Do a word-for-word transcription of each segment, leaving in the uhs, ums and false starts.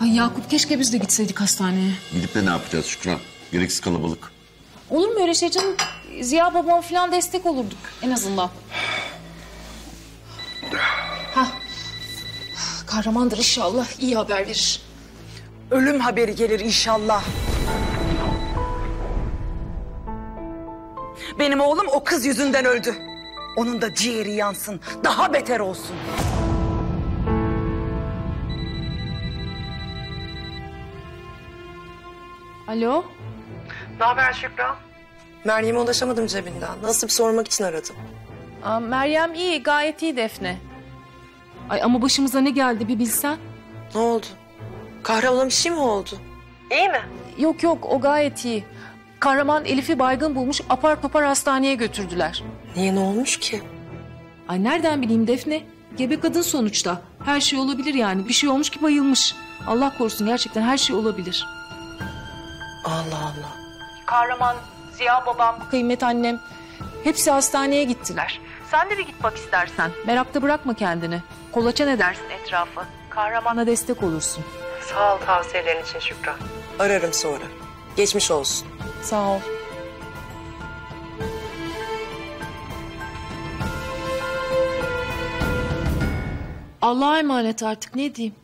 Ay Yakup, keşke biz de gitseydik hastaneye. Gidip de ne yapacağız Şükran? Gereksiz kalabalık. Olur mu öyle şey canım? Ziya babam falan destek olurduk en azından. Hah. Kahramandır inşallah, iyi haber verir. Ölüm haberi gelir inşallah. Benim oğlum o kız yüzünden öldü. Onun da ciğeri yansın, daha beter olsun. Alo? Ne haber Şükran? Meryem'e ulaşamadım cebinden. Nasıl bir sormak için aradım. Aa, Meryem iyi, gayet iyi Defne. Ay ama başımıza ne geldi bir bilsen. Ne oldu? Kahraman'a bir şey mi oldu? İyi mi? Yok yok, o gayet iyi. Kahraman Elif'i baygın bulmuş, apar topar hastaneye götürdüler. Niye, ne olmuş ki? Ay nereden bileyim Defne? Gebe kadın sonuçta. Her şey olabilir yani. Bir şey olmuş ki bayılmış. Allah korusun, gerçekten her şey olabilir. Allah Allah. Kahraman, Ziya babam, kıymet annem hepsi hastaneye gittiler. Sen de bir git bak istersen. Merakta bırakma kendini. Kolaçan edersin etrafı. Kahramana destek olursun. Sağ ol tavsiyelerin için Şükran. Ararım sonra. Geçmiş olsun. Sağ ol. Allah'a emanet artık, ne diyeyim?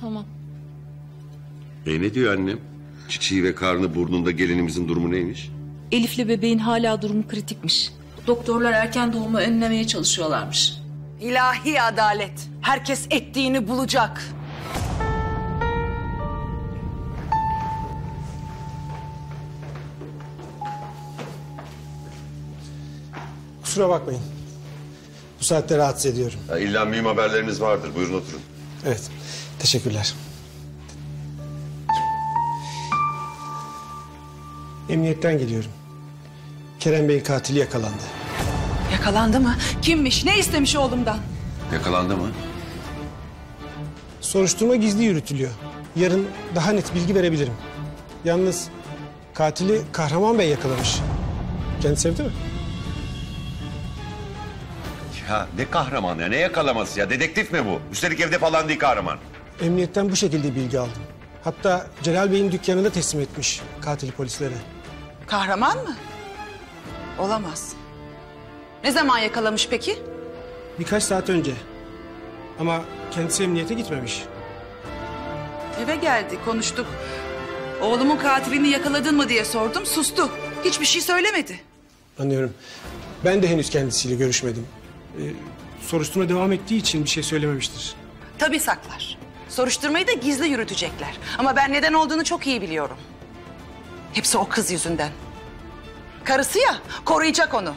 Tamam. E ne diyor annem? Çiçeği ve karnı burnunda gelinimizin durumu neymiş? Elif'le bebeğin hala durumu kritikmiş. Doktorlar erken doğumu önlemeye çalışıyorlarmış. İlahi adalet. Herkes ettiğini bulacak. Kusura bakmayın. Bu saatte rahatsız ediyorum. Ya illa mühim haberleriniz vardır. Buyurun oturun. Evet. Teşekkürler. Emniyetten geliyorum. Kerem Bey'in katili yakalandı. Yakalandı mı? Kimmiş? Ne istemiş oğlumdan? Yakalandı mı? Soruşturma gizli yürütülüyor. Yarın daha net bilgi verebilirim. Yalnız katili Kahraman Bey yakalamış. Kendisi evde mi? Ya ne Kahraman ya, ne yakalaması ya? Dedektif mi bu? Üstelik evde falan değil Kahraman. Emniyetten bu şekilde bilgi aldım. Hatta Celal Bey'in dükkanında teslim etmiş katili polislere. Kahraman mı? Olamaz. Ne zaman yakalamış peki? Birkaç saat önce. Ama kendisi emniyete gitmemiş. Eve geldi, konuştuk. Oğlumun katilini yakaladın mı diye sordum, sustu. Hiçbir şey söylemedi. Anlıyorum. Ben de henüz kendisiyle görüşmedim. Ee, soruşturma devam ettiği için bir şey söylememiştir. Tabii saklar. Soruşturmayı da gizli yürütecekler. Ama ben neden olduğunu çok iyi biliyorum. Hepsi o kız yüzünden. Karısı ya, koruyacak onu.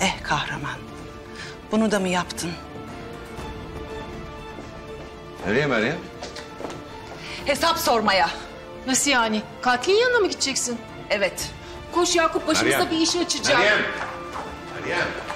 Eh Kahraman, bunu da mı yaptın? Nereye Meryem? Hesap sormaya. Nasıl yani? Katilin yanına mı gideceksin? Evet. Koş Yakup, başımızda Meryem. Bir iş açacağım. Meryem! Meryem!